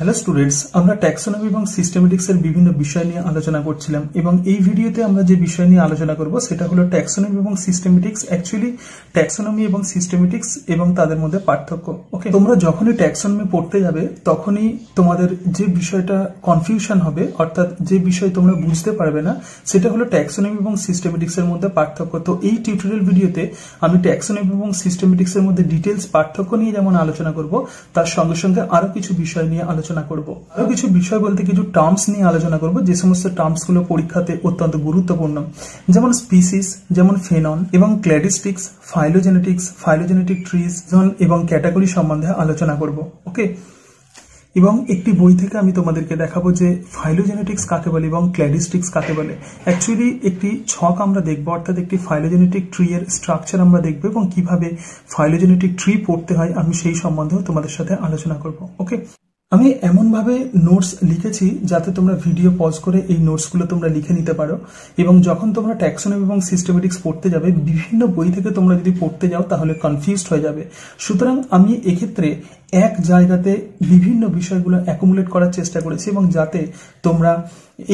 Hello students আমরা taxonomy এবং systematics এর বিভিন্ন বিষয় নিয়ে আলোচনা করছিলাম এবং এই ভিডিওতে আমরা যে বিষয় নিয়ে আলোচনা করব সেটা হলো ট্যাক্সোনমি এবং সিস্টেমেটিক্স एक्चुअली ট্যাক্সোনমি এবং সিস্টেমেটিক্স এবং তাদের মধ্যে পার্থক্য ওকে তোমরা যখনই ট্যাক্সোনমি পড়তে যাবে তখনই তোমাদের যে বিষয়টা কনফিউশন হবে অর্থাৎ যে বিষয় তোমরা বুঝতে পারবে না সেটা হলো ট্যাক্সোনমি এবং সিস্টেমেটিক্স এর মধ্যে পার্থক্য তো এই টিউটোরিয়াল ভিডিওতে আমি ট্যাক্সোনমি এবং সিস্টেমেটিক্স এর মধ্যে ডিটেইলস পার্থক্য নিয়ে যেমন আলোচনা করব তার সঙ্গে সঙ্গে আরো কিছু বিষয় নিয়ে क्लैडिस्टिक्स फाइलोजेनेटिक्स फाइलोजेनेटिक ट्रीज एवं कैटेगरी सम्बन्धे आलोचना करब ओके एक बई थेके तोमादेरके देखाबो जे फाइलोजेनेटिक्स काके बोले एवं क्लैडिस्टिक्स काके बोले एक्चुअली एक छक आमरा देखब अर्थात एक फाइलोजेनेटिक ट्री एर स्ट्रक्चर आमरा देखब एवं किभाबे फाइलोजेनेटिक ट्री पढ़ते हय आमि सेई सम्बन्धे तोमादेर साथे आलोचना करब ओके আমি এমন ভাবে নোটস লিখেছি যাতে তোমরা ভিডিও পজ করে এই নোটসগুলো তোমরা লিখে নিতে পারো এবং যখন তোমরা ট্যাক্সোনমি এবং সিস্টেমেটিক্স পড়তে যাবে বিভিন্ন বই থেকে তোমরা যদি পড়তে যাও তাহলে কনফিউজড হয়ে যাবে সুতরাং আমি এই ক্ষেত্রে এক জায়গাতে বিভিন্ন বিষয়গুলো অ্যাকুমুলেট করার চেষ্টা করেছি এবং যাতে তোমরা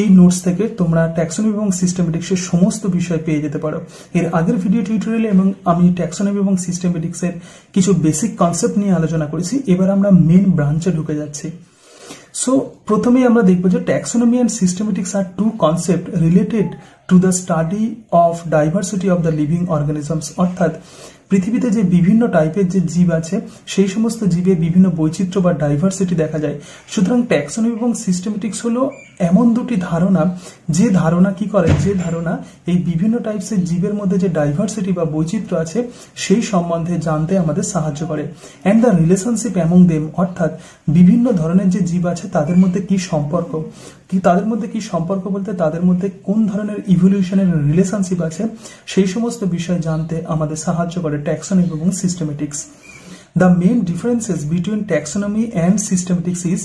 এই নোটস থেকে তোমরা ট্যাক্সোনমি এবং সিস্টেমেটিক্সের সমস্ত বিষয় পেয়ে যেতে পারো এর আগের ভিডিও টিউটোরিয়ালে এবং আমি ট্যাক্সোনমি এবং সিস্টেমেটিক্সের কিছু বেসিক কনসেপ্ট নিয়ে আলোচনা করেছি এবার আমরা মেইন ব্রাঞ্চে ঢুকে যাচ্ছি সো প্রথমেই আমরা দেখব যে taxonomy and systematics are two concept related to the study of diversity of the living organisms অর্থাৎ পৃথিবীতে যে বিভিন্ন টাইপের যে জীব আছে সেই সমস্ত জীবে বিভিন্ন বৈচিত্র্য বা ডাইভার্সিটি দেখা যায় সুতরাং ট্যাক্সোনমি এবং সিস্টেমেটিক্স হলো এমন দুটি ধারণা যে ধারণা কি করে যে ধারণা এই বিভিন্ন টাইপসের জীবের মধ্যে যে ডাইভার্সিটি বা বৈচিত্র্য আছে সেই সম্বন্ধে জানতে আমাদের সাহায্য করে and the relationship among them অর্থাৎ বিভিন্ন ধরনের যে জীব আছে তাদের মধ্যে কি সম্পর্ক বলতে তাদের মধ্যে কোন ধরনের ইভলিউশনের রিলেশনশিপ আছে সেই সমস্ত বিষয় জানতে আমাদের সাহায্য করে ট্যাক্সোনমি এবং systematics The main differences between taxonomy and systematics is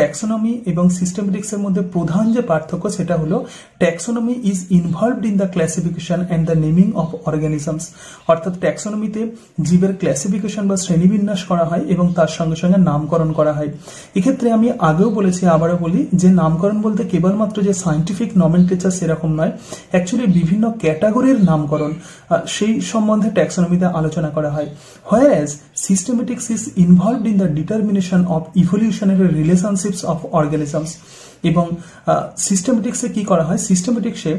taxonomy এবং systematics এর মধ্যে প্রধান যে পার্থক্য সেটা হলো taxonomy is involved in the classification and the naming of organisms অর্থাৎ ট্যাক্সোনমিতে জীবের ক্লাসিফিকেশন বা শ্রেণীবিন্যাস করা হয় এবং তার সঙ্গে সঙ্গে নামকরণ করা হয় এই ক্ষেত্রে আমি আগেও বলেছি আবারো বলি যে নামকরণ বলতে কেবলমাত্র যে সায়েন্টিফিক নমেনক্লেচার সেরকম নয় অ্যাকচুয়ালি বিভিন্ন ক্যাটাগরির নামকরণ সেই সম্বন্ধে ট্যাক্সোনমিতে আলোচনা করা হয় whereas Systematics is involved in the determination of evolutionary relationships of organisms. एवं systematics से की करा है systematics से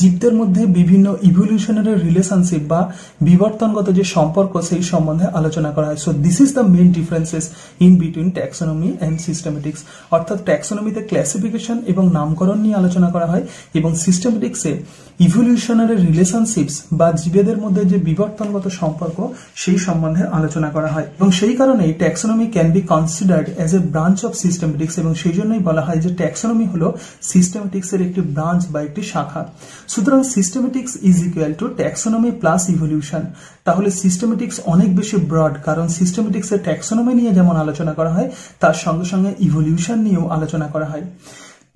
জীবদের মধ্যে বিভিন্ন ইভলিউশনারি রিলেশনশিপ বা বিবর্তনগত যে সম্পর্ক সেই সম্বন্ধে আলোচনা করা হয় so this is the main differences in between taxonomy and systematics অর্থাৎ ট্যাক্সোনমিতে ক্লাসিফিকেশন এবং নামকরণ নিয়ে আলোচনা করা হয় এবং সিস্টেমেটিক্সে ইভলিউশনারি রিলেশনশিপস বা জীবদের মধ্যে যে বিবর্তনগত সম্পর্ক সেই সম্বন্ধে আলোচনা করা হয় এবং সেই কারণে taxonomy can be considered as a branch of systematics এবং সেই জন্যই বলা হয় যে ট্যাক্সোনমি হলো সিস্টেমেটিক্সের একটি ব্রাঞ্চ বা একটি শাখা সুতরাং systematics is equal to taxonomy plus evolution তাহলে সিস্টেমেটিক্স অনেক বেশি ব্রড কারণ সিস্টেমেটিক্স এর ট্যাক্সোনমি নিয়ে যেমন আলোচনা করা হয় তার সঙ্গে সঙ্গে ইভলিউশন নিয়েও আলোচনা করা হয়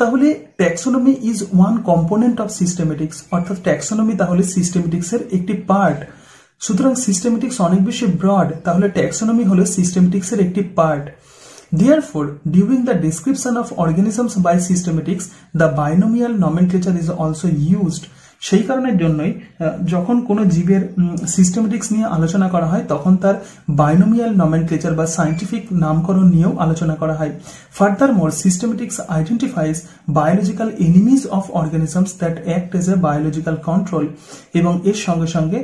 তাহলে taxonomy is one component of systematics অর্থাৎ ট্যাক্সোনমি তাহলে সিস্টেমেটিক্স এর একটি পার্ট সুতরাং সিস্টেমেটিক্স অনেক বেশি ব্রড তাহলে ট্যাক্সোনমি হলো সিস্টেমেটিক্স এর একটি part Therefore, during the description of organisms by systematics, the binomial nomenclature is also used. সেই কারণের জন্যই যখন কোনো জীবের সিস্টেমেটিক্স নিয়ে আলোচনা করা হয় তখন তার বাইনোমিয়াল নমেনক্লেচার বা সায়েন্টিফিক নামকরণ নিয়েও আলোচনা করা হয় furthermore systematics identifies biological enemies of organisms that act as a biological control এবং এর সঙ্গে সঙ্গে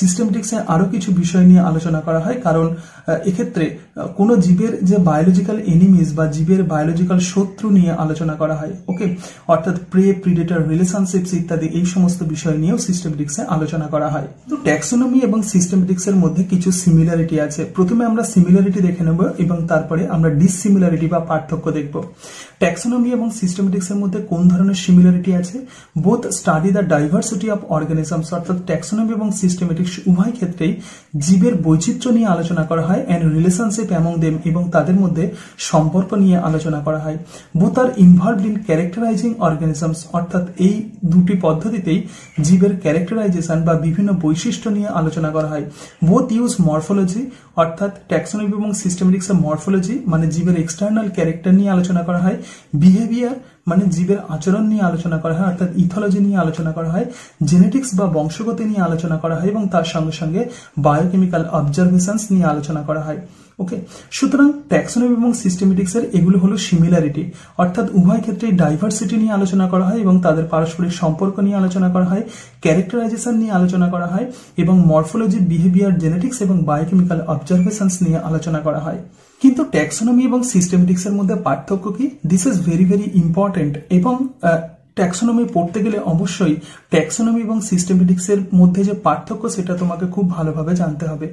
সিস্টেমেটিক্সে আরো কিছু বিষয় নিয়ে আলোচনা করা হয় কারণ এক্ষেত্রে কোনো জীবের যে বায়োলজিক্যাল এনিমিজ বা জীবের বায়োলজিক্যাল শত্রু নিয়ে আলোচনা করা হয় ওকে অর্থাৎ প্রে প্রিডেটর রিলেশনশিপস ইত্যাদি এই সমস্ত বিষয় নিয়েও সিস্টেমেটিক্সে আলোচনা করা হয় তো ট্যাক্সোনমি এবং সিস্টেমেটিক্সের মধ্যে কিছু সিমিলারিটি আছে প্রথমে আমরা সিমিলারিটি দেখে নেব এবং তারপরে আমরা ডিসিমিলারিটি বা পার্থক্য দেখব ট্যাক্সোনমি এবং সিস্টেমেটিক্সের মধ্যে কোন ধরনের সিমিলারিটি আছে both study the diversity of organisms অর্থাৎ ট্যাক্সোনমি এবং সিস্টেম सिस्टेमेटिक्स उभय क्षेत्रे जीवेर वैचित्र्य निये आलोचना करा हय एंड रिलेशनशिप अमंग देम एवं तादेर मध्ये सम्पर्क निये आलोचना करा हय both are involved in characterising organisms अर्थात एई दुटी पद्धतितेई जीवेर क्यारेक्टाराइजेशन बा विभिन्न वैशिष्ट्य निये आलोचना करा हय बोथ यूज मर्फोलॉजी अर्थात टैक्सोनॉमी एवं सिस्टेमेटिक्स এর মরফোলজি মানে জীবের এক্সটার্নাল ক্যারেক্টার নিয়ে আলোচনা করা হয় বিহেভিয়ার মানে জীবের আচরণ নিয়ে আলোচনা করা হয় অর্থাৎ ইথোলজি নিয়ে আলোচনা করা হয় জেনেটিক্স বা বংশগতি নিয়ে আলোচনা করা হয় এবং তার সঙ্গে সঙ্গে বায়োকেমিক্যাল অবজারভেশনস নিয়ে আলোচনা করা হয় ওকে সুতরাং ট্যাক্সোনমি এবং সিস্টেমেটিক্স এর এগুলো হলো সিমিলারিটি অর্থাৎ উভয় ক্ষেত্রে ডাইভার্সিটি নিয়ে আলোচনা করা হয় এবং তাদের পারস্পরিক সম্পর্ক নিয়ে আলোচনা করা হয় ক্যারেক্টারাইজেশন নিয়ে আলোচনা করা হয় এবং মরফোলজি বিহেভিয়ার জেনেটিক্স এবং বায়োকেমিক্যাল অবজারভেশনস নিয়ে আলোচনা করা হয় किन्तु टैक्सोनॉमी और सिस्टेमेटिक्स मध्य पार्थक्य की this is very very important एवं टैक्सोनॉमी पढ़ते गेले अवश्य टैक्सोनॉमी और सिस्टेमेटिक्स मध्य जो पार्थक्य सेटा तुम्हें खूब भालोभावे जानते हबे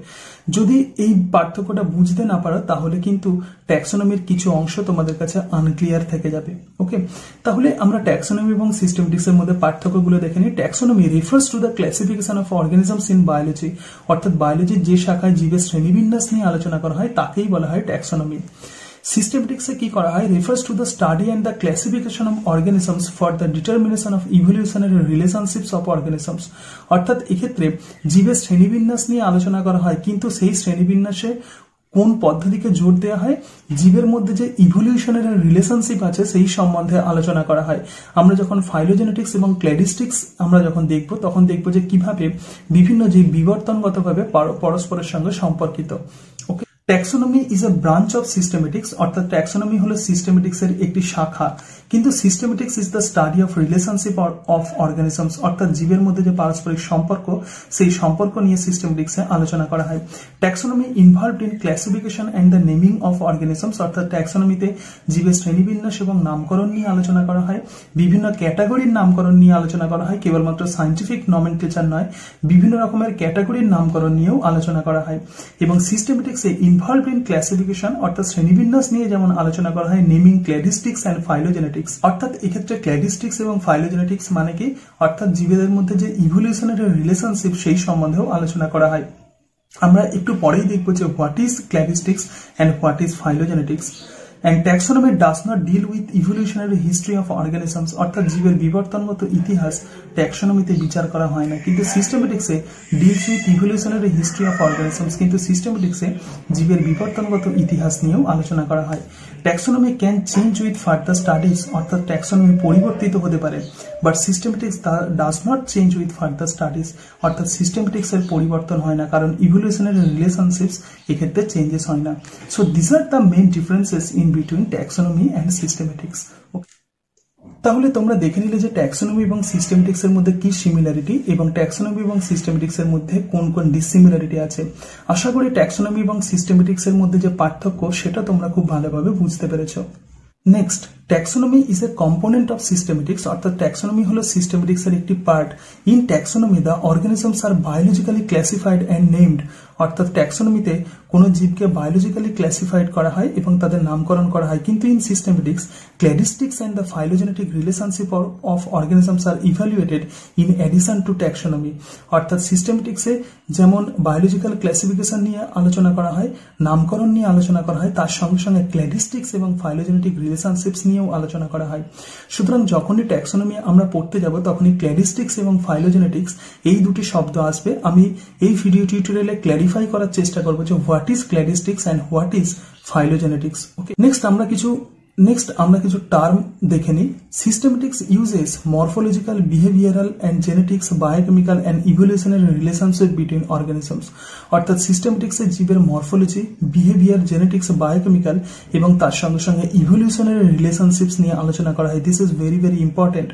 यदि एई पार्थक्यटा बुझते ना पारो ताहले किन्तु टैक्सोनॉमीर किछु अंश तुम्हारे काछे अनक्लियर थेके जाबे ओके ताहले आमरा टैक्सोनॉमी और सिस्टेमेटिक्स मध्य पार्थक्यगुलो देखे निई taxonomy refers to the classification of organisms in biology अर्थात बायोलॉजिर जे शाखाय जीवेर श्रेणीबिन्यास निये आलोचना करा हय ताकेई बोला हय टैक्सोनॉमी सिस्टेमेटिक्स की करा है refers to the study and the classification of organisms for the determination of evolutionary relationships of organisms अर्थात एक क्षेत्र जीवेर श्रेणीबिन्यास निये आलोचना करा है किन्तु सेई श्रेणीबिन्यासे কোন পদ্ধতিকে জোর দেয়া হয় জীবের মধ্যে যে ইভোলিউশনের রিলেশনশিপ আছে সেই সম্বন্ধে আলোচনা করা হয় আমরা যখন ফাইলোজেনেটিক্স এবং ক্ল্যাডিস্টিক্স আমরা যখন দেখব তখন দেখব যে কিভাবে বিভিন্ন জীব বিবর্তনগতভাবে পরস্পরের সঙ্গে সম্পর্কিত okay taxonomy is a branch of systematics अर्थात टैक्सोनॉमी हलो सिस्टेमेटिक्स एक शाखा किन्तु systematics is the study of relationship of organisms अर्थात जीवेर मध्य जो पारस्परिक सम्पर्क सेई सम्पर्क निये सिस्टेमेटिक्स आलोचना करा हय taxonomy involved in classification and the naming of organisms अर्थात टैक्सोनॉमीते जीवेर श्रेणीबिन्यास एवं नामकरण निये आलोचना करा हय विभिन्न कैटेगरिर नामकरण निये आलोचना करा हय केवलमात्र साइंटिफिक नोमेनक्लेचार नय विभिन्न रकमेर कैटेगरिर नामकरण नियेओ आलोचना करा हय एवं systematics A involved in classification अर्थात श्रेणीबिन्यास निये जेमन आलोचना करा हय नेमिंग क्लैडिस्टिक्स एंड फाइलोजेनेटिक्स अर्थात एक क्षेत्र क्लैडिस्टिक्स एवं फाइलोजेनेटिक्स माने कि अर्थात जीवेर मध्य जो इवोल्यूशनरी रिलेशनशिप सेई सम्बन्धे आलोचना करा हय आमरा एकटू परेई देखब जे what is cladistics and what is phylogenetics And taxonomy does not deal with evolutionary history of organisms अर्थात जीवेर विवर्तनगत इतिहास टैक्सोनॉमीते विचार करा हय ना किन्तु systematics deals with evolutionary history of organisms किन्तु सिस्टेमेटिक्स जीवेर विवर्तनगत इतिहास नियेও आलोचना करा हय taxonomy can change with further studies अर्थात टैक्सोनॉमी परिवर्तित होते पारे but systematics does not change with further studies अर्थात सिस्टेमेटिक्स एर परिवर्तन हय ना कारण इवोल्यूशनरी रिलेशनशिप्स এই ক্ষেত্রে चेंजेस हय ना so this are the main differences in between taxonomy and systematics okay. তাহলে তোমরা দেখে নিলে যে ট্যাক্সোনমি এবং সিস্টেমেটিক্স এর মধ্যে কি সিমিলারিটি এবং ট্যাক্সোনমি এবং সিস্টেমেটিক্স এর মধ্যে কোন কোন ডিসিমিলারিটি আছে আশা করি ট্যাক্সোনমি এবং সিস্টেমেটিক্স এর মধ্যে যে পার্থক্য সেটা তোমরা খুব ভালোভাবে বুঝতে পেরেছো next taxonomy is a component of systematics अर्थात टैक्सोनॉमी हलो सिस्टेमेटिक्स एर एक part in taxonomy the organisms are biologically classified and named अर्थात टैक्सोनॉमीते कोनो जीवके बायोलॉजिकली क्लासिफाइड करा हय एबं तादेर नामकरण करा हय किन्तु in systematics cladistics and the phylogenetic relationship of organisms are evaluated in addition to taxonomy अर्थात सिस्टेमेटिक्से जेमन बायोलॉजिकल क्लासिफिकेशन निये आलोचना करा हय नामकरण निये आलोचना करा हय तार संगे संगे क्लैडिस्टिक्स एबं फाइलोजेनेटिक रिलेशनशिप्स निये आलोचना करा हय सुतरां जखनई टैक्सोनॉमी आमरा पढ़ते जाब तखनई क्लैडिस्टिक्स एबं फाइलोजेनेटिक्स एई दुटी शब्द आसबे आमी एई भिडियो टिउटोरियाले क्लैरिफाई करार चेष्टा करब जे what is cladistics and what is phylogenetics okay next आमरा किछु टर्म देखे नी systematics uses morphological behavioural and genetics biochemical and evolutionary relationship between organisms अर्थात सिस्टेमेटिक्स जीवेर मॉर्फोलॉजी बिहेवियर जेनेटिक्स बायोकेमिकल एवं तार संगे संगे इवोल्यूशनरी रिलेशनशिप्स निये आलोचना करा हय this is very very important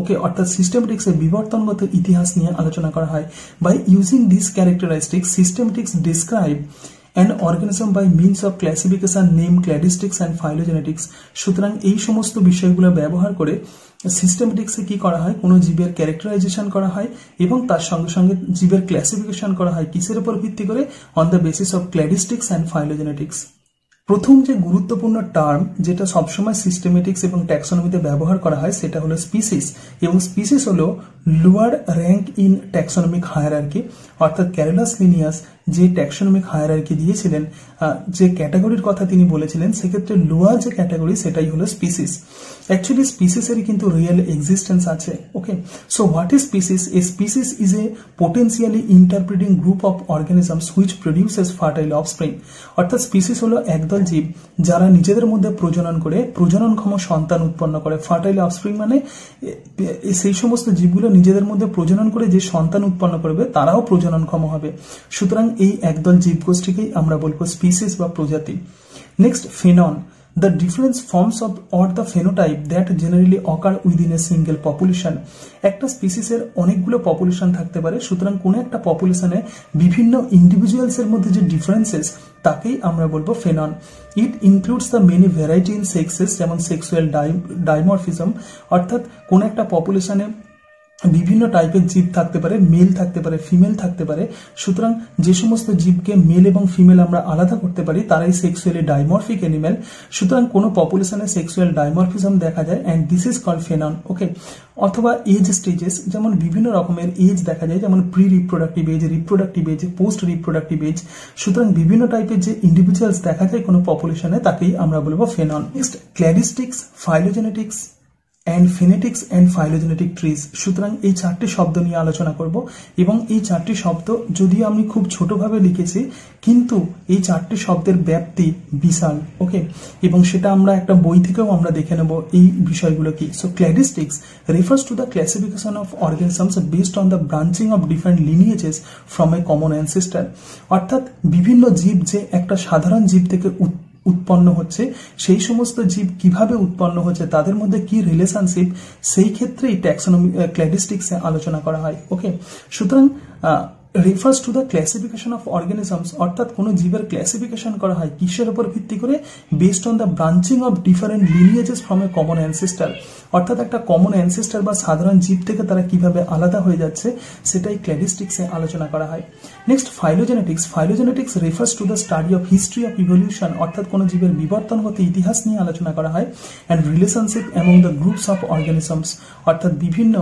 okay अर्थात सिस्टेमेटिक्स विवर्तनगत इतिहास निये आलोचना करा हय by using this characteristics systematics describe and organism by means of classification name cladistics and phylogenetics सूत्रां एई समस्त विषयगुलो व्यवहार करे सिस्टेमेटिक्से की करा हय कोनो जीवेर क्यारेक्टाराइजेशन करा हय एबं तार संगे संगे जीवेर क्लासिफिकेशन करा हय किसेर उपर भित्ति करे on the basis of cladistics and phylogenetics প্রথম যে গুরুত্বপূর্ণ টার্ম যেটা সবসময় সিস্টেমেটিক্স এবং ট্যাক্সোনমিতে ব্যবহার করা হয় সেটা হলো স্পিসিস, এবং স্পিসিস হলো lower rank in taxonomic hierarchy. অর্থাৎ ক্যারেলাস লিনিয়াস যে ট্যাক্সোনমিক হায়ারার্কি দিয়েছিলেন, যে ক্যাটাগরির কথা তিনি বলেছিলেন, সেক্ষেত্রে লোয়ার যে ক্যাটাগরি সেটাই হলো স্পিসিস। অ্যাকচুয়ালি স্পিসিসের কিন্তু রিয়েল এক্সিস্টেন্স আছে। Okay, so what is species? A species is a potentially interpreting group of organisms which produces fertile offspring. অর্থাৎ স্পিসিস হলো একদল জীব যারা নিজেদের মধ্যে প্রজনন করে প্রজননক্ষম সন্তান উৎপন্ন করে। ফার্টাইল অফস্প্রিং মানে সেই সমস্ত জীবগুলো নিজেদের মধ্যে প্রজনন করে যে সন্তান উৎপন্ন করবে তারাও প্রজননক্ষম হবে। সুতরাং এই একদল জীবগোষ্ঠীকেই আমরা বলবো স্পিসিস বা প্রজাতি। Next, phenon, the different forms of or the phenotype that generally occur within a single population। একটা স্পিসিসের অনেকগুলো পপুলেশন থাকতে পারে, সুতরাং কোন একটা পপুলেশনে বিভিন্ন ইন্ডিভিজুয়ালস এর মধ্যে যে ডিফারেন্সেস তাকেই আমরা বলবো phenon. It includes the many variety in sexes, যেমন সেক্সুয়াল ডাইমরফিজম, অর্থাৎ কোন একটা পপুলেশনে বিভিন্ন টাইপের জীব থাকতে পারে, মেল থাকতে পারে, ফিমেল থাকতে পারে। সুতরাং যে সমস্ত জীবকে মেল এবং ফিমেল আমরা আলাদা করতে পারি তারাই সেক্সুয়ালি ডাইমরফিক অ্যানিমেল। সুতরাং কোনো পপুলেশনে সেক্সুয়াল ডাইমরফিজম দেখা যায় and this is call phenon. Okay, অথবা এজ স্টেজেস, যেমন বিভিন্ন রকমের এজ দেখা যায়, যেমন pre reproductive age, reproductive age, post reproductive age. সুতরাং বিভিন্ন টাইপের যে ইন্ডিভিজুয়ালস দেখা যায় কোনো পপুলেশনে তাকেই আমরা বলবো phenon. Next, cladistics, phylogenetics and phonetics and phylogenetic trees। সুতরাং এই চারটি শব্দ নিয়ে আলোচনা করব, এবং এই চারটি শব্দ যদিও আমি খুব ছোটভাবে লিখেছি কিন্তু এই চারটি শব্দের ব্যাপ্তি বিশাল। ওকে, এবং সেটা আমরা একটা বই থেকেও আমরা দেখে নেব এই বিষয়গুলো কি। So cladistics refers to the classification of organisms based on the branching of different lineages from a common ancestor. অর্থাৎ বিভিন্ন জীব যে একটা সাধারণ জীব থেকে উৎপন্ন হচ্ছে, সেই সমস্ত জীব কিভাবে উৎপন্ন হচ্ছে, তাদের মধ্যে কি রিলেশনশিপ, সেই ক্ষেত্রেই ট্যাক্সোনমি ক্ল্যাডিস্টিক্সে আলোচনা করা হয়। ওকে, সুতরাং refers to the classification of organisms, অর্থাৎ কোনো জীবের ক্লাসিফিকেশন করা হয় কিসের উপর ভিত্তি করে? Based on the branching of different lineages from a common ancestor. অর্থাৎ একটা কমন অ্যানসিস্টার বা সাধারণ জীব থেকে তারা কিভাবে আলাদা হয়ে যাচ্ছে সেটাই ক্ল্যাডিস্টিক্সে আলোচনা করা হয়। Next, phylogenetics, phylogenetics refers to the study of history of evolution, অর্থাৎ কোনো জীবের বিবর্তনগত ইতিহাস নিয়ে আলোচনা করা হয়। And relationship among the groups of organisms, অর্থাৎ বিভিন্ন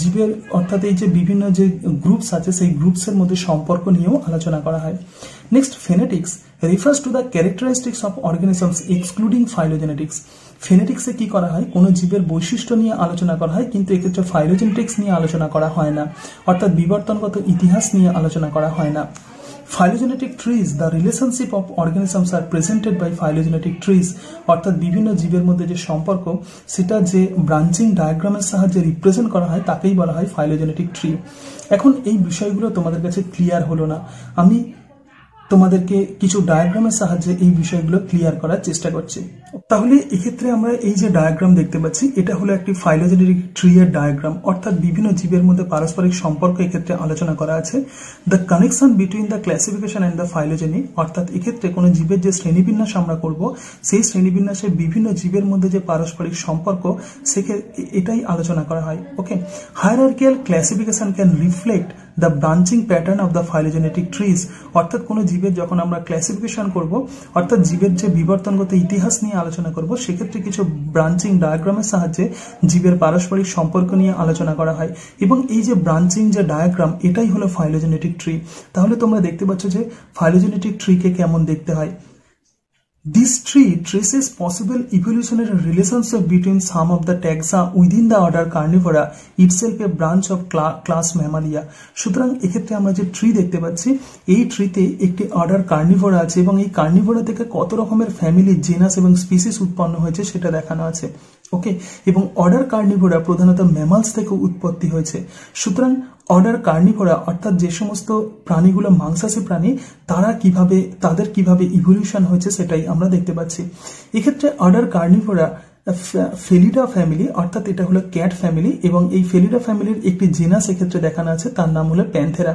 জীবের, অর্থাৎ এই যে বিভিন্ন যে গ্রুপস আছে সেই গ্রুপসের মধ্যে সম্পর্ক নিয়েও আলোচনা করা হয়। Next, phenetics refers to the characteristics of organisms excluding phylogenetics. ফেনেটিক্সে কি করা হয়? কোনো জীবের বৈশিষ্ট্য নিয়ে আলোচনা করা হয়, কিন্তু এক্ষেত্রে ফাইলোজেনেটিক্স নিয়ে আলোচনা করা হয় না, অর্থাৎ বিবর্তনগত ইতিহাস নিয়ে আলোচনা করা হয় না। Phylogenetic trees, the relationship of organisms are presented by phylogenetic trees, অর্থাৎ বিভিন্ন জীবের মধ্যে যে সম্পর্ক সেটা যে ব্রাঞ্চিং ডায়াগ্রামের সাহায্যে রিপ্রেজেন্ট করা হয় তাকেই বলা হয় ফাইলোজেনেটিক ট্রি। এখন এই বিষয়গুলো তোমাদের কাছে ক্লিয়ার হলো না, আমি তোমাদেরকে কিছু ডায়াগ্রামের সাহায্যে এই বিষয়গুলো ক্লিয়ার করার চেষ্টা করছি। তাহলে এক্ষেত্রে আমরা এই যে ডায়াগ্রাম দেখতে পাচ্ছি এটা হলো একটি ফাইলোজেনেটিক ট্রি এর ডায়াগ্রাম, অর্থাৎ বিভিন্ন জীবের মধ্যে পারস্পরিক সম্পর্ক এক্ষেত্রে আলোচনা করা আছে। The connection between the classification and the phylogeny, অর্থাৎ এক্ষেত্রে কোনো জীবের যে শ্রেণীবিন্যাস আমরা করব সেই শ্রেণীবিন্যাসে বিভিন্ন জীবের মধ্যে যে পারস্পরিক সম্পর্ক সেক্ষেত্রে এটাই আলোচনা করা হয়। Okay, hierarchical classification can reflect the branching pattern of the phylogenetic trees, অর্থাৎ কোনো জীবের যখন আমরা ক্লাসিফিকেশন করব, অর্থাৎ জীবের যে বিবর্তনগত ইতিহাস নিয়ে আলোচনা করব, সেক্ষেত্রে কিছু ব্রাঞ্চিং ডায়াগ্রামের সাহায্যে জীবের পারস্পরিক সম্পর্ক নিয়ে আলোচনা করা হয়, এবং এই যে ব্রাঞ্চিং যে ডায়াগ্রাম এটাই হলো ফাইলোজেনেটিক ট্রি। তাহলে তোমরা দেখতে পাচ্ছ যে ফাইলোজেনেটিক ট্রিকে কেমন দেখতে হয়। This tree traces possible evolutionary relationship between some of the taxa within the order Carnivora, itself a branch of class Mammalia। সুতরাং এক্ষেত্রে আমরা যে ট্রি দেখতে পাচ্ছি এই ট্রিতে একটি অর্ডার কার্নিভোরা আছে, এবং এই কার্নিভোরা থেকে কত রকমের ফ্যামিলি, জেনাস এবং স্পিসিস উৎপন্ন হয়েছে সেটা দেখানো আছে। ওকে, এবং অর্ডার কার্নিভোরা প্রধানত ম্যামালস থেকে উৎপত্তি হয়েছে। সুতরাং অর্ডার কার্নিভোরা, অর্থাৎ যে সমস্ত প্রাণীগুলো মাংসাশী প্রাণী, তাদের কিভাবে ইভলিউশন হয়েছে সেটাই আমরা দেখতে পাচ্ছি। এক্ষেত্রে অর্ডার কার্নিভোরা ফেলিডা ফ্যামিলি, অর্থাৎ এটা হলো ক্যাট ফ্যামিলি, এবং এই ফেলিডা ফ্যামিলির একটি জেনাস এক্ষেত্রে দেখানো আছে, তার নাম হলো প্যান্থেরা,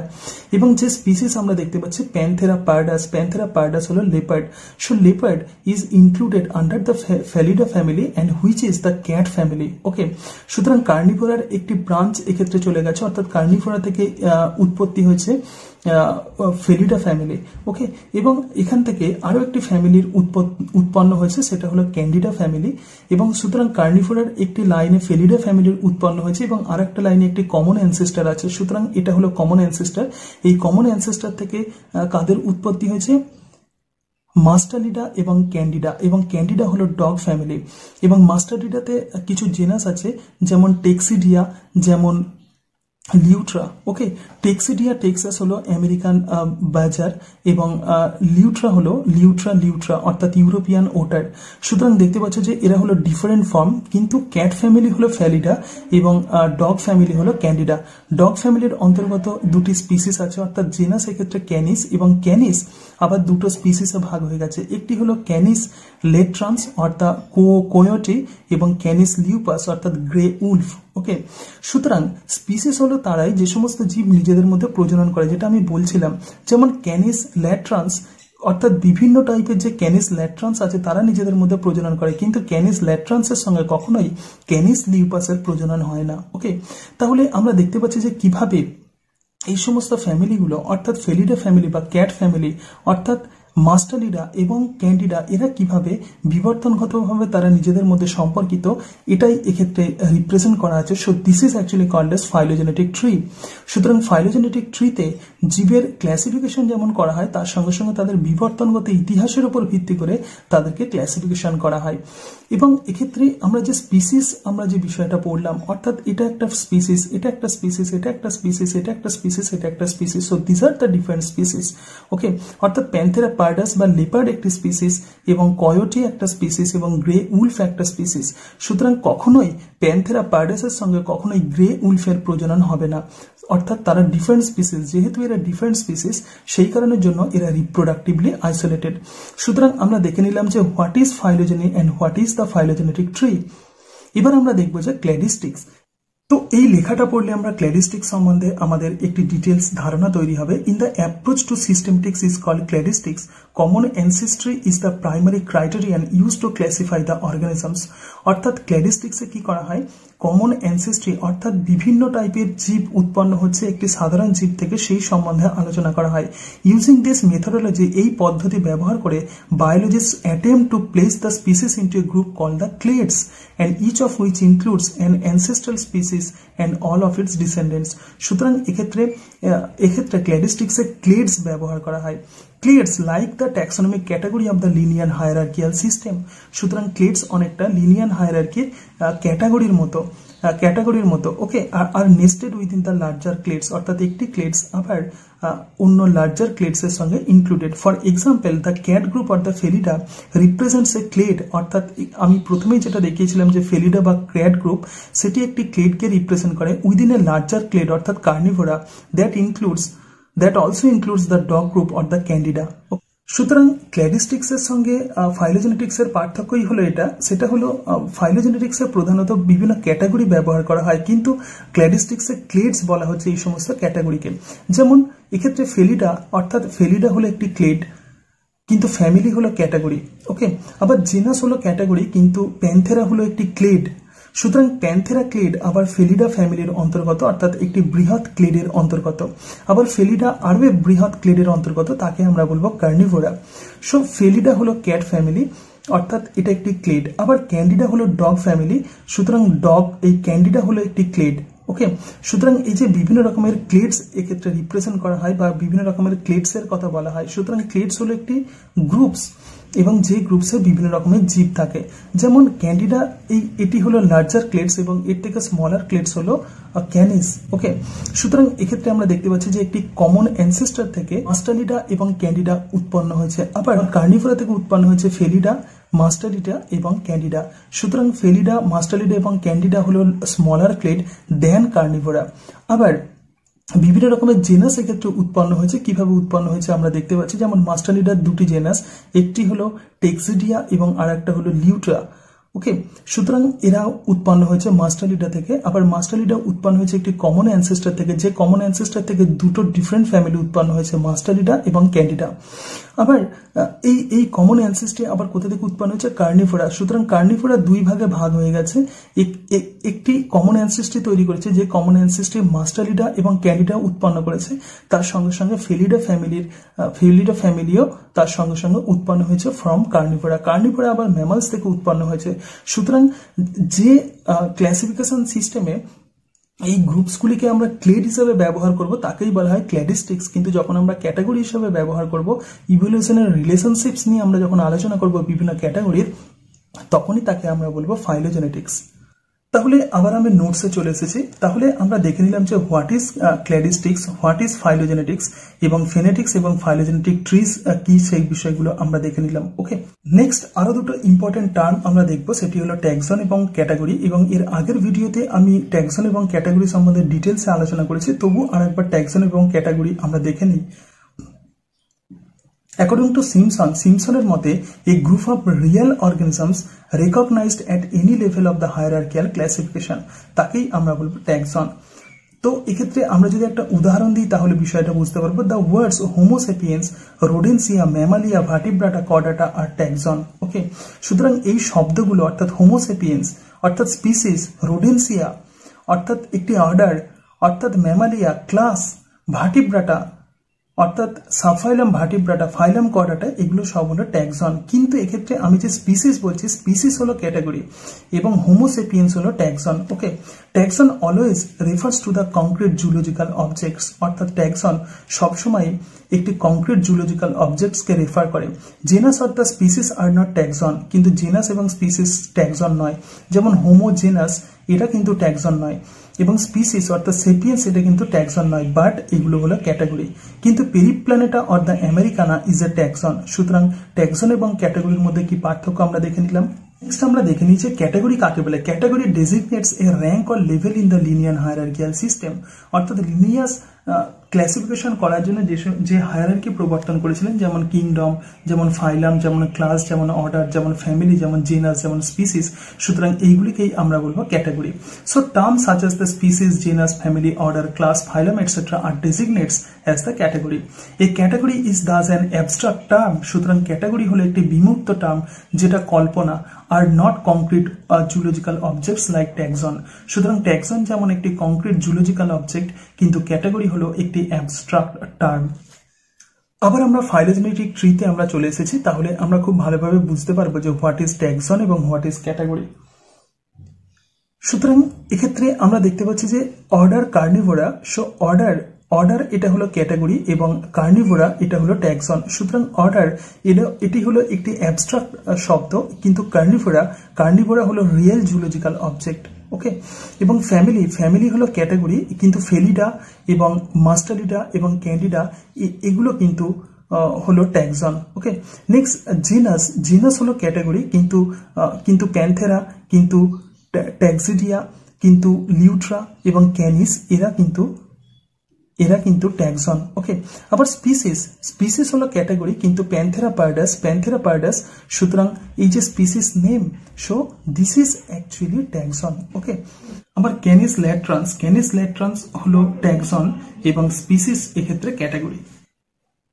এবং যে স্পিসিস আমরা দেখতে পাচ্ছি প্যান্থেরা পারডাস। প্যান্থেরা পারডাস হলো leopard. So leopard is included under the Felidae family and which is the cat family. Okay, সুতরাং কার্নিভোরার একটি ব্রাঞ্চ এক্ষেত্রে চলে গেছে, অর্থাৎ কার্নিভোরা থেকে উৎপত্তি হয়েছে फेलिडा फैमिली ओके एवं एखान थेके आरो एकटी फैमिलिर उत्पन्न होयेछे सेटा हलो कैंडिडा फैमिली एवं सूतरां कार्निफोरार एकटी लाइने फेलिडा फैमिलिर उत्पन्न होयेछे एवं आरेकटा लाइने एकटी कमन एनसेस्टर आछे सूतरां एटा हलो कमन एनसेस्टर एई कमन एनसेस्टर थेके कादेर उत्पत्ति होयेछे मास्टालिडा एवं कैंडिडा हलो डग फैमिली एवं मास्टालिडाते किछु जेनास आछे जेमन टेक्सिडिया जेमन लिउट्रा ओके टेक्सिडिया टेक्सास हलो अमेरिकान बाजार एवं लिउट्रा हलो लिउट्रा अर्थात यूरोपियन ओटार सूतरां देखते पाच्छो जे एरा हलो डिफरेंट फर्म किन्तु कैट फैमिली हलो फैलिडा एवं डग फैमिली हलो कैंडिडा डग फैमिलिर अंतर्गत दुटी स्पिसिस आछे अर्थात जेनास क्षेत्रे कैनिस एवं कैनिस आबार दुटो स्पिसिसे भाग हये गेछे एकटी हलो कैनिस लेट्राम्स अर्थात कोयोटी एवं कैनिस लिउपास अर्थात ग्रे उल्फ ओके सूतरां स्पिसिस हलो ताराई जे समस्त जीव निजेदेर मध्ये प्रजनन करे जेटा आमी बोलछिलाम जेमन कैनिस लैट्रान्स अर्थात विभिन्न टाइपेर जे कैनिस लैट्रान्स आछे तारा निजेदेर मध्ये प्रजनन करे किन्तु कैनिस लैट्रान्सेर संगे कखनोई कैनिस लिउपासेर प्रजनन हय ना ओके ताहले आमरा देखते पाच्छी जे किभाबे এই সমস্ত ফ্যামিলিগুলো অর্থাৎ ফেলিডা ফ্যামিলি বা ক্যাট ফ্যামিলি অর্থাৎ মাস্টালিডা এবং ক্যান্ডিডা এরা কিভাবে বিবর্তনগতভাবে তারা নিজেদের মধ্যে সম্পর্কিত এটাই এই ক্ষেত্রে রিপ্রেজেন্ট করা আছে so this is actually called as phylogenetic tree সুতরাং ফাইলোজেনেটিক ট্রিতে জীবের ক্লাসিফিকেশন যেমন করা হয় তার সঙ্গে সঙ্গে তাদের বিবর্তনগত ইতিহাসের উপর ভিত্তি করে তাদেরকে ক্লাসিফিকেশন করা হয় এবং এই ক্ষেত্রে আমরা যে স্পিসিস আমরা যে বিষয়টা পড়লাম অর্থাৎ এটা একটা স্পিসিস এটা একটা স্পিসিস এটা একটা স্পিসিস এটা একটা স্পিসিস এটা একটা species so this are the different species okay অর্থাৎ প্যান্থেরা लेपार्ड एक स्पीसीज एवं कयोटी एक स्पीसीज एवं ग्रे उल्फ एक स्पीसीज सूतरां कखनोई पैंथेरा पार्डासेर संगे कखनोई ग्रे उल्फेर प्रजनन हबे ना अर्थात तारा डिफरेंट स्पीसीज जेहेतु एरा डिफरेंट स्पीसीज सेई कारणेर जोन्नो एरा रिप्रोडक्टिवली आइसोलेटेड सूतरां आमरा देखे निलाम जे what is phylogeny and what is the phylogenetic tree एबार आमरा देखबो जे क्लैडिस्टिक्स तो ये लेखाटा पढ़ले आमरा क्लैडिस्टिक्स सम्बन्धे आमादेर एकटी डिटेल्स धारणा तैरी हबे in the approach to systematics is called cladistics common ancestry is the primary criterion used to classify the organisms अर्थात क्लैडिस्टिक्से की करा हय कमन एनसेस्ट्री अर्थात विभिन्न टाइपेर जीव उत्पन्न होच्छे एकटी साधारण जीव थेके सेई सम्बन्धे आलोचना करा हय यूजिंग दिस मेथडोलॉजी एई पद्धति व्यवहार करे biologist attempt to place the species into a group called the clades and each of which includes an ancestral species and all of its descendants सूतरां एक्षेत्रे क्लैडिस्टिक्से क्लेड्स व्यवहार करा हय Clades like the taxonomic category of the linear hierarchical system सूतरां clades अनेकटा linear hierarchy कैटागरिर मतो okay are nested within the larger clades अर्थात एकटी क्लेड्स आबार अन्य लार्जार क्लेड्सের संगे included for example the cat group or the Felidae represents a clade अर्थात आमी प्रथमेই যেটা দেখিয়েছিলাম যে ফেলিডা বা ক্যাট গ্রুপ সেটি একটি ক্লেডকে रिप्रेजेंट করে উইদিন এ লার্जार क्लेड अर्थात Carnivora that also includes the dog group or the candida okay. सूतरां क्लैडिस्टिक्सের संगे फाइलोजेनेटिक्सের पार्थक्यই হলো এটা সেটা হলো ফাইলোজেনেটিক্সে প্রধানত বিভিন্ন ক্যাটাগরি ব্যবহার করা হয় কিন্তু ক্লैडिस्टिक्सে ক্লেডস বলা হচ্ছে এই সমস্ত ক্যাটাগরিকে যেমন এই ক্ষেত্রে ফেলিডা অর্থাৎ ফেলিডা হলো একটি ক্লেড কিন্তু ফ্যামিলি হলো ক্যাটাগরি ওকে আবার জিনাস হলো ক্যাটাগরি কিন্তু প্যান্থেরা হলো একটি ক্লেড सूतरां पैंथेरा क्लेड आबार फेलिडा फैमिलिर अंतर्गत अर्थात एक बृहत् क्लेडर अंतर्गत आबार फेलिडा आरो बृहत् क्लेडर अंतर्गत ताके आमरा बोलबो कार्निवोरा सो फेलिडा हलो कैट फैमिली अर्थात एटा एक क्लेड आबार कैंडिडा हलो डग फैमिली सूतरां डग एई कैंडिडा हलो एक क्लेड ओके सूतरां एई जे विभिन्न रकमेर क्लेड्स एक क्षेत्रे रिप्रेजेंट करा हय बा विभिन्न रकमेर क्लेड्सের কথা বলা হয় सूतरां क्लेड्स हलो एक ग्रुप्स एवं जे ग्रुप्सের বিভিন্ন রকমের জীব থাকে যেমন ক্যান্ডিডা এটি হলো লার্জার ক্লেডস এবং এর থেকে স্মলার ক্লেডস হলো ক্যানিস ওকে সুতরাং এই ক্ষেত্রে আমরা দেখতে পাচ্ছি যে একটি কমন অ্যানসেস্টর থেকে মাস্টালিডা এবং ক্যান্ডিডা উৎপন্ন হয়েছে আবার কার্নিভোরা থেকে উৎপন্ন হয়েছে ফেলিডা মাস্টালিডা এবং ক্যান্ডিডা সুতরাং ফেলিডা মাস্টালিডা এবং ক্যান্ডিডা হলো স্মলার ক্লেড দ্যান কার্নিভোরা আবার विभिन्न रकमेर जेनास क्षेत्रे उत्पन्न होयेछे किभाबे उत्पन्न होयेछे आमरा देखते पाच्छि जेमन मास्टालिडार दुटी जेनास एकटी हलो टेक्सिडिया एवं आरेकटा हलो लिउट्रा ओके सूतरां एरा उत्पन्न होयेछे मास्टर लिडा थेके आबार मास्टर लिडा उत्पन्न होयेछे एकटी कमन अ্যানসেস্টর थेके जे कमन অ্যানসেস্টর थेके दुटो डिफरेंट फैमिली उत्पन्न होयेछे मास्टर लिडा एबं कैंडिडा आबार এই এই कमन অ্যানসেস্টর আবার কোথা থেকে उत्पन्न হয়েছে कार्निफोरा सूतरां कार्निफोरा दुई भागे भाग হয়ে গেছে একটি কমন অ্যানসেস্টর তৈরি করেছে যে কমন অ্যানসেস্টর मास्टर लिडा एबं कैंडिडा उत्पन्न করেছে তার সঙ্গে সঙ্গে ফেলিডা ফ্যামিলিও তার সঙ্গে সঙ্গে उत्पन्न হয়েছে फ्रम कार्निफोरा कार्निफोरा আবার ম্যামালস থেকে उत्पन्न হয়েছে सूत्रां जे क्लासिफिकेशन सिस्टेमे ग्रुपसगुलिके आमरा क्लेड हिसाबे व्यवहार करब ताकेई बला हय क्लैडिस्टिक्स किन्तु जखन आमरा कैटागरि हिसाबे व्यवहार करब इभल्यूशनेर रिलेशनशिप्स निये आमरा जखन आलोचना करब विभिन्न कैटागरिर तखोनी ताके आमरा बोलबो फाइलोजेनेटिक्स। তাহলে আবার আমরা নোটসে চলে এসেছি। তাহলে আমরা দেখে নিলাম যে what is cladistics, what is phylogenetics এবং ফেনেটিক্স এবং ফাইলোজেনেটিক ট্রিজ কি সেই বিষয়গুলো আমরা দেখে নিলাম। ওকে নেক্সট আরো দুটো ইম্পর্টেন্ট টার্ম আমরা দেখব, সেটি হলো ট্যাক্সন এবং ক্যাটাগরি। এবং এর আগের ভিডিওতে আমি ট্যাক্সন এবং ক্যাটাগরি সম্বন্ধে ডিটেইলসে আলোচনা করেছি, তবু আরেকবার ট্যাক্সন এবং ক্যাটাগরি আমরা দেখে নিই। According to Simpson's motto, a group of real organisms recognized at any level of the hierarchical classification, ताकि আমরা বলবো टैक्सॉन। तो एक ক্ষেত্রে আমরা যদি একটা উদাহরণ দিই তাহলে বিষয়টা বুঝতে পারবো। The words Homo sapiens, Rodentia, Mammalia, Vertebrata, Chordata are taxon। Okay সুতরাং এই শব্দগুলো অর্থাৎ Homo sapiens অর্থাৎ স্পিসিস, Rodentia অর্থাৎ একটি অর্ডার, অর্থাৎ Mammalia ক্লাস, Vertebrata অর্থাৎ সাফাইলাম ভার্টিব্রাটা, ফাইলাম কর্ডাটা, এগুলো সব হলো ট্যাক্সন। কিন্তু এক্ষেত্রে আমি যে স্পিসিস বলছি, স্পিসিস হলো ক্যাটাগরি এবং হোমো সেপিয়েন্স হলো taxon. Okay taxon always refers to the concrete zoological objects, অর্থাৎ ট্যাক্সন সবসময় একটি কংক্রিট জুলজিক্যাল অবজেক্টসকে রেফার করে। জেনাস অর্থাৎ স্পিসিস আর নট ট্যাক্সন, কিন্তু জেনাস এবং স্পিসিস ট্যাক্সন নয়। যেমন হোমো জেনাস এটা কিন্তু ট্যাক্সন নয় এবং স্পিসিস অর্থাৎ সেপিয়েন্স এটা কিন্তু ট্যাক্সন নয়, বাট এগুলো হলো ক্যাটাগরি। কিন্তু Periplaneta or the americana is a taxon. সুতরাং ট্যাক্সন এবং ক্যাটাগরির মধ্যে কি পার্থক্য আমরা দেখে নিলাম। नेक्स्ट আমরা দেখে নিয়েছি ক্যাটাগরি কাকে বলে। Category designates a rank or level in the linear hierarchical system, অর্থাৎ লিনিয়াস ক্লাসিফিকেশন করার জন্য যে হায়ারার্কি প্রবর্তন করেছিলেন, যেমন কিংডম, যেমন ফাইলাম, যেমন ক্লাস, যেমন অর্ডার, যেমন ফ্যামিলি, যেমন জেনাস, যেমন স্পিসিস। সুতরাং এইগুলিকেই আমরা বলবো category. So terms such as the species, genus, family, order, class, phylum etcetera are designates as the category. এই category is thus an abstract term. সুতরাং ক্যাটাগরি হলো একটি বিমূর্ত টার্ম যেটা কল্পনা are not concrete zoological objects like taxon. সুতরাং taxon যেমন একটি কংক্রিট জুলজিক্যাল অবজেক্ট, কিন্তু ক্যাটাগরি হলো একটি অ্যাবস্ট্রাক্ট টার্ম। আবার আমরা ফাইলোজেনেটিক ট্রিতে আমরা চলে এসেছি, তাহলে আমরা খুব ভালোভাবে বুঝতে পারবো যে হোয়াট ইজ ট্যাক্সন এবং হোয়াট ইজ ক্যাটাগরি। সুতরাং এক্ষেত্রে আমরা দেখতে পাচ্ছি যে অর্ডার কার্নিভোরা, সো অর্ডার এটা হলো ক্যাটাগরি এবং কার্নিভোরা এটা হলো ট্যাক্সন। সুতরাং অর্ডার এটি হলো একটি অ্যাবস্ট্রাক্ট শব্দ, কিন্তু কার্নিভোরা হলো রিয়েল জুলজিক্যাল অবজেক্ট। ওকে এবং ফ্যামিলি হলো ক্যাটাগরি, কিন্তু ফেলিডা এবং মাস্টারলিডা এবং ক্যান্ডিডা এগুলো কিন্তু হলো ট্যাক্সন। ওকে নেক্সট জিনাস হলো ক্যাটাগরি, কিন্তু প্যান্থেরা, কিন্তু ট্যাক্সিডিয়া, কিন্তু লিউট্রা এবং ক্যানিস এরা কিন্তু ট্যাক্সন। ওকে আবার স্পিসিস হলো ক্যাটাগরি, কিন্তু প্যান্থেরা পারডাস। সুতরাং এই যে species name, so this is actually taxon. Okay আবার ক্যানিস ল্যাট্রান্স হলো ট্যাক্সন এবং স্পিসিস এক্ষেত্রে ক্যাটাগরি।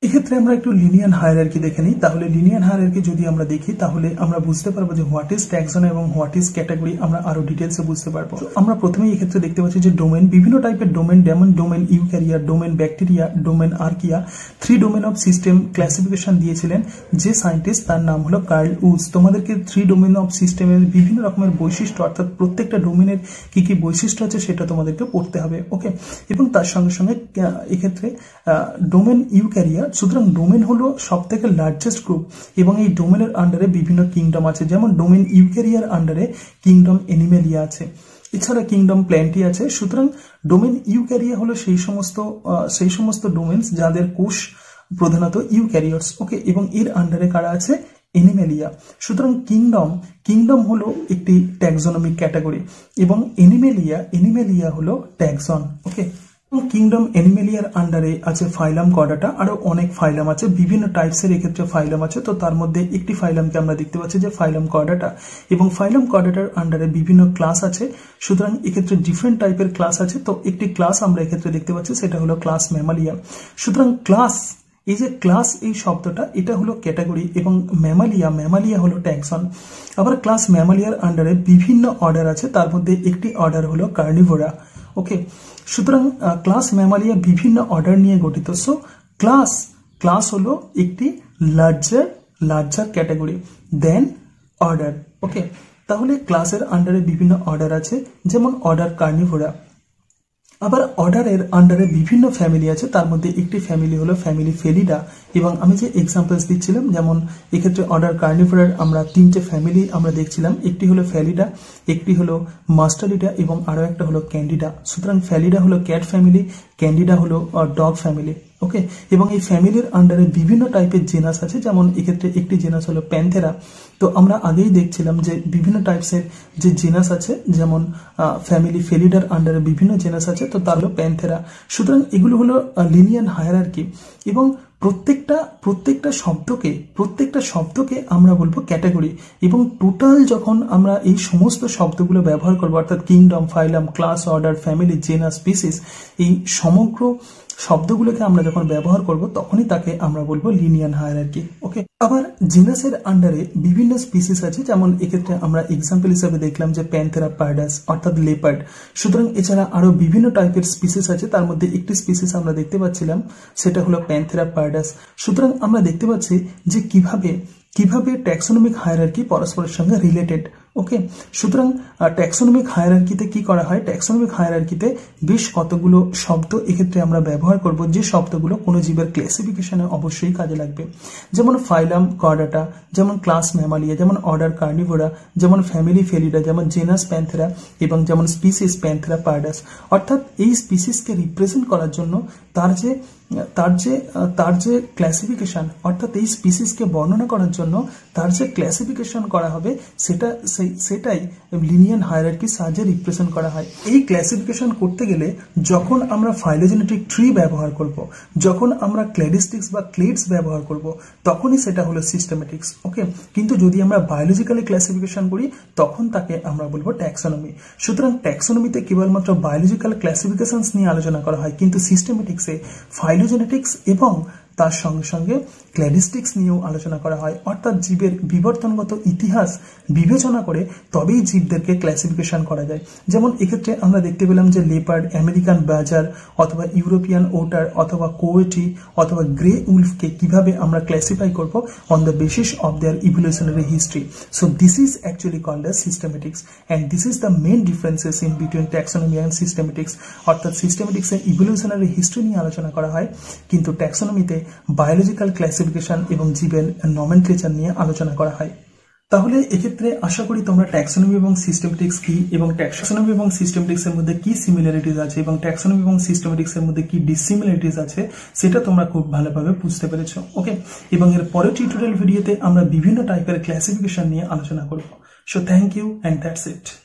এক্ষেত্রে আমরা একটু লিনিয়ার হায়ারার্কি দেখে নিই। তাহলে লিনিয়ার হায়ারার্কি যদি আমরা দেখি তাহলে আমরা বুঝতে পারবো যে হোয়াট ইজ ট্যাক্সন এবং হোয়াট ইজ ক্যাটাগরি আমরা আরো ডিটেলসে বুঝতে পারবো। আমরা প্রথমেই এক্ষেত্রে দেখতে পাচ্ছি যে ডোমেন, বিভিন্ন টাইপের ডোমেন, যেমন domain Eukarya, domain bacteria, domain Archaea, 3 domain of system classification দিয়েছিলেন যে সায়েন্টিস্ট, তার নাম হলো কার্ল উস। তোমাদেরকে 3 ডোমেন অফ সিস্টেমের বিভিন্ন রকমের বৈশিষ্ট্য অর্থাৎ প্রত্যেকটা ডোমেনের কি কি বৈশিষ্ট্য আছে সেটা তোমাদেরকে পড়তে হবে। ওকে এবং তার সঙ্গে এক্ষেত্রে ডোমেন ইউক্যারিয়া, সুতরাং ডোমেন হলো সব থেকে লার্জেস্ট গ্রুপ এবং এই ডোমেনের আন্ডারে বিভিন্ন কিংডম আছে, যেমন ডোমেন ইউক্যারিয়ার আন্ডারে কিংডম অ্যানিমেলিয়া আছে, এছাড়া কিংডম প্ল্যান্টি আছে। সুতরাং ডোমেন ইউক্যারিয়া হলো সেই সমস্ত ডোমেনস যাদের কোষ প্রধানত ইউক্যারিওটস। ওকে এবং এর আন্ডারে কারা আছে? অ্যানিমেলিয়া। সুতরাং কিংডম হলো একটি ট্যাক্সোনমিক ক্যাটাগরি এবং অ্যানিমেলিয়া হলো ট্যাক্সন। ওকে किंगडम एनमेलियर अंडारे आछे फाइलम कडाटा आरो अनेक फाइलम आछे विभिन्न टाइप्स एर क्षेत्र फाइलम आछे तो तार मध्ये एकटी फाइलम के आमरा देखते पाच्छी जे फाइलम कडाटा एवं फाइलम कडाटार अंडारे विभिन्न क्लास आछे सुतरां एक क्षेत्र डिफरेंट टाइपेर क्लास आछे तो एकटी क्लास आमरा एक क्षेत्र देखते पाच्छी सेटा हलो क्लास मैमालिया सुतरां क्लास এই যে ক্লাস এই শব্দটা এটা হলো ক্যাটাগরি এবং ম্যামালিয়া ম্যামালিয়া হলো ট্যাক্সন। আবার ক্লাস ম্যামালিয়ার আন্ডারে বিভিন্ন অর্ডার আছে তার মধ্যে একটি অর্ডার হলো কার্নিভোরা। ওকে সুতরাং ক্লাস ম্যামালিয়া বিভিন্ন অর্ডার নিয়ে গঠিত। সো ক্লাস ক্লাস হলো একটি larger larger category then order. Okay তাহলে ক্লাসের আন্ডারে বিভিন্ন অর্ডার আছে যেমন অর্ডার কার্নিভোরা। আবার অর্ডারের আন্ডারে বিভিন্ন ফ্যামিলি আছে তার মধ্যে একটি ফ্যামিলি হলো ফ্যামিলি ফেলিডা এবং আমি যে এক্সাম্পলস দিচ্ছিলাম যেমন এই ক্ষেত্রে অর্ডার কার্নিভোরার আমরা তিনটে ফ্যামিলি আমরা দেখছিলাম একটি হলো ফ্যালিডা একটি হলো মাস্টারিডা এবং আরো একটা হলো ক্যান্ডিডা। সুতরাং ফ্যালিডা হলো ক্যাট ফ্যামিলি ক্যান্ডিডা হলো ডগ ফ্যামিলি। ওকে এবং এই ফ্যামিলির আন্ডারে বিভিন্ন টাইপের জেনাস আছে যেমন এই ক্ষেত্রে একটি জেনাস হলো প্যান্থেরা। তো আমরা আগেই দেখছিলাম যে বিভিন্ন টাইপসের যে জেনাস আছে যেমন ফ্যামিলি ফেলিডার আন্ডারে বিভিন্ন জেনাস আছে তো তার হলো প্যান্থেরা। সুতরাং এগুলো হলো লিনিয়ার হায়ারার্কি এবং প্রত্যেকটা শব্দকে আমরা বলবো ক্যাটাগরি এবং টোটাল যখন আমরা এই সমস্ত শব্দগুলো ব্যবহার করব অর্থাৎ kingdom phylum class order family genus species এই সমগ্র শব্দগুলোকে আমরা যখন ব্যবহার করব তখনই তাকে আমরা বলবো লিনিয়ার হায়ারার্কি। ওকে আবার জিনাসের আন্ডারে বিভিন্ন স্পিসিস আছে যেমন এক্ষেত্রে আমরা এক্সাম্পল হিসেবে দেখলাম যে প্যান্থেরা পারডাস অর্থাৎ লেপার্ড। সুতরাং এছাড়া আরো বিভিন্ন টাইপের স্পিসিস আছে তার মধ্যে একটি স্পিসিস আমরা দেখতে পাচ্ছিলাম সেটা হলো প্যান্থেরা পারডাস। সুতরাং আমরা দেখতে পাচ্ছি যে কিভাবে ট্যাক্সোনমিক হায়ারার্কি পরস্পরের সঙ্গে রিলেটেড। ওকে সুতরাং ট্যাক্সোনমিক হায়ারার্কিতে কি করা হয় ট্যাক্সোনমিক হায়ারার্কিতে বেশ কতগুলো শব্দ এক্ষেত্রে আমরা ব্যবহার করব যে শব্দগুলো কোনো জীবের ক্লাসিফিকেশনে অবশ্যই কাজে লাগবে যেমন ফাইলাম কর্ডাটা যেমন ক্লাস ম্যামালিয়া যেমন অর্ডার কার্নিভোরা যেমন ফ্যামিলি ফেলিডা যেমন জেনাস প্যান্থেরা এবং যেমন স্পিসিস প্যান্থেরা পারডাস। অর্থাৎ এই স্পিসিসকে রিপ্রেজেন্ট করার জন্য তার যে ক্লাসিফিকেশন অর্থাৎ এই স্পিসিসকে বর্ণনা করার জন্য তার যে ক্লাসিফিকেশন করা হবে সেটাই লিনিয়ার হায়ারার্কির সাহায্যে রিপ্রেজেন্ট করা হয়। এই ক্লাসিফিকেশন করতে গেলে যখন আমরা ফাইলোজেনেটিক ট্রি ব্যবহার করব যখন আমরা ক্ল্যাডিস্টিক্স বা ক্লেডস ব্যবহার করব তখনই সেটা হলো সিস্টেমেটিক্স। ওকে কিন্তু যদি আমরা বায়োলজিক্যালি ক্লাসিফিকেশন করি তখন তাকে আমরা বলবো ট্যাক্সোনমি। সুতরাং ট্যাক্সোনমিতে কেবলমাত্র বায়োলজিক্যাল ক্লাসিফিকেশনস নিয়ে আলোচনা করা হয় কিন্তু সিস্টেমেটিক্সে ফাইলোজেনেটিক্স এবং তার সঙ্গে সঙ্গে ক্ল্যাডিস্টিক্স নিয়েও আলোচনা করা হয় অর্থাৎ জীবের বিবর্তনগত ইতিহাস বিবেচনা করে তবেই জীবদেরকে ক্লাসিফিকেশন করা যায়। যেমন এক্ষেত্রে আমরা দেখতে পেলাম যে লেপার্ড আমেরিকান বাজার অথবা ইউরোপিয়ান ওটার অথবা কোয়েটি অথবা গ্রে উলফকে কিভাবে আমরা ক্লাসিফাই করব on the basis of their evolutionary history. So this is actually called as systematics and this is the main differences in between taxonomy and systematics. অর্থাৎ সিস্টেমেটিক্সের ইভলিউশনারি হিস্ট্রি নিয়ে আলোচনা করা হয় কিন্তু ট্যাক্সোনমিতে বায়োলজিক্যাল ক্লাসিফিকেশন এবং জীবের নমেনক্লেচার নিয়ে আলোচনা করা হয়। তাহলে এক্ষেত্রে আশা করি তোমরা ট্যাক্সোনমি এবং সিস্টেমেটিক্স কি এবং ট্যাক্সোনমি এবং সিস্টেমেটিক্স এর মধ্যে কি সিমিলারিটিস আছে এবং ট্যাক্সোনমি এবং সিস্টেমেটিক্স এর মধ্যে কি ডিসিমিলারিটিস আছে সেটা তোমরা খুব ভালোভাবে বুঝতে পেরেছো। ওকে এবং এর পরের টিউটোরিয়াল ভিডিওতে আমরা বিভিন্ন টাইপের ক্লাসিফিকেশন নিয়ে আলোচনা করব। So thank you and that's it.